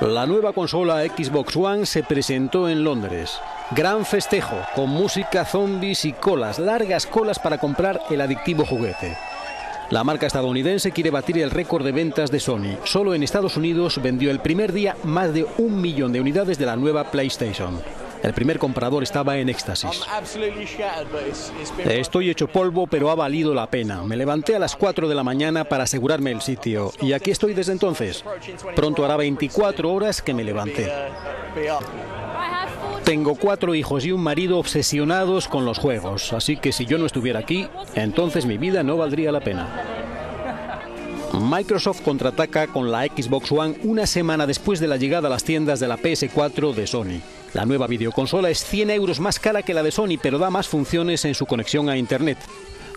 La nueva consola Xbox One se presentó en Londres. Gran festejo, con música, zombies y colas, largas colas para comprar el adictivo juguete. La marca estadounidense quiere batir el récord de ventas de Sony. Solo en Estados Unidos vendió el primer día más de 1 millón de unidades de la nueva PlayStation. El primer comprador estaba en éxtasis. Estoy hecho polvo, pero ha valido la pena. Me levanté a las 4 de la mañana para asegurarme el sitio. Y aquí estoy desde entonces. Pronto hará 24 horas que me levanté. Tengo 4 hijos y un marido obsesionados con los juegos. Así que si yo no estuviera aquí, entonces mi vida no valdría la pena. Microsoft contraataca con la Xbox One una semana después de la llegada a las tiendas de la PS4 de Sony. La nueva videoconsola es 100 euros más cara que la de Sony, pero da más funciones en su conexión a Internet.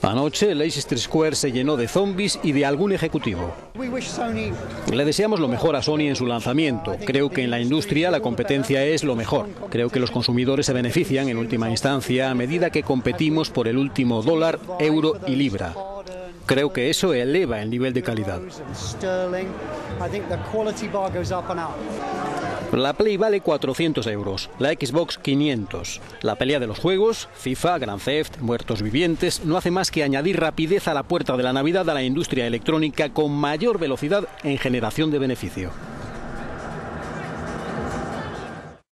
Anoche, Leicester Square se llenó de zombies y de algún ejecutivo. Le deseamos lo mejor a Sony en su lanzamiento. Creo que en la industria la competencia es lo mejor. Creo que los consumidores se benefician en última instancia a medida que competimos por el último dólar, euro y libra. Creo que eso eleva el nivel de calidad. La Play vale 400 euros, la Xbox 500. La pelea de los juegos, FIFA, Grand Theft, Muertos Vivientes, no hace más que añadir rapidez a la puerta de la Navidad a la industria electrónica con mayor velocidad en generación de beneficio.